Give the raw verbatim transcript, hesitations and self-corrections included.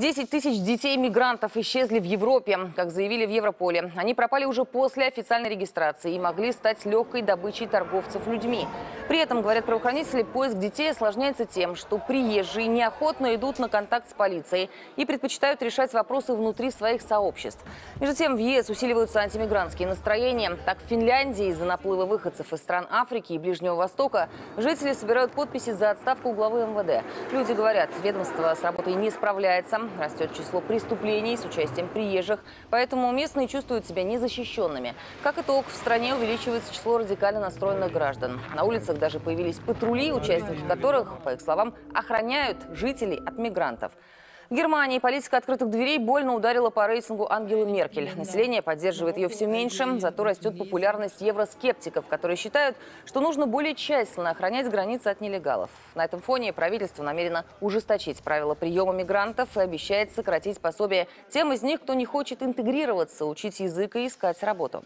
десять тысяч детей-мигрантов исчезли в Европе, как заявили в Европоле. Они пропали уже после официальной регистрации и могли стать легкой добычей торговцев людьми. При этом, говорят правоохранители, поиск детей осложняется тем, что приезжие неохотно идут на контакт с полицией и предпочитают решать вопросы внутри своих сообществ. Между тем, в ЕС усиливаются антимигрантские настроения. Так, в Финляндии из-за наплыва выходцев из стран Африки и Ближнего Востока жители собирают подписи за отставку главы МВД. Люди говорят, ведомство с работой не справляется. Растет число преступлений с участием приезжих, поэтому местные чувствуют себя незащищенными. Как итог, в стране увеличивается число радикально настроенных граждан. На улицах даже появились патрули, участники которых, по их словам, охраняют жителей от мигрантов. В Германии политика открытых дверей больно ударила по рейтингу Ангелы Меркель. Население поддерживает ее все меньше, зато растет популярность евроскептиков, которые считают, что нужно более тщательно охранять границы от нелегалов. На этом фоне правительство намерено ужесточить правила приема мигрантов и обещает сократить пособие тем из них, кто не хочет интегрироваться, учить язык и искать работу.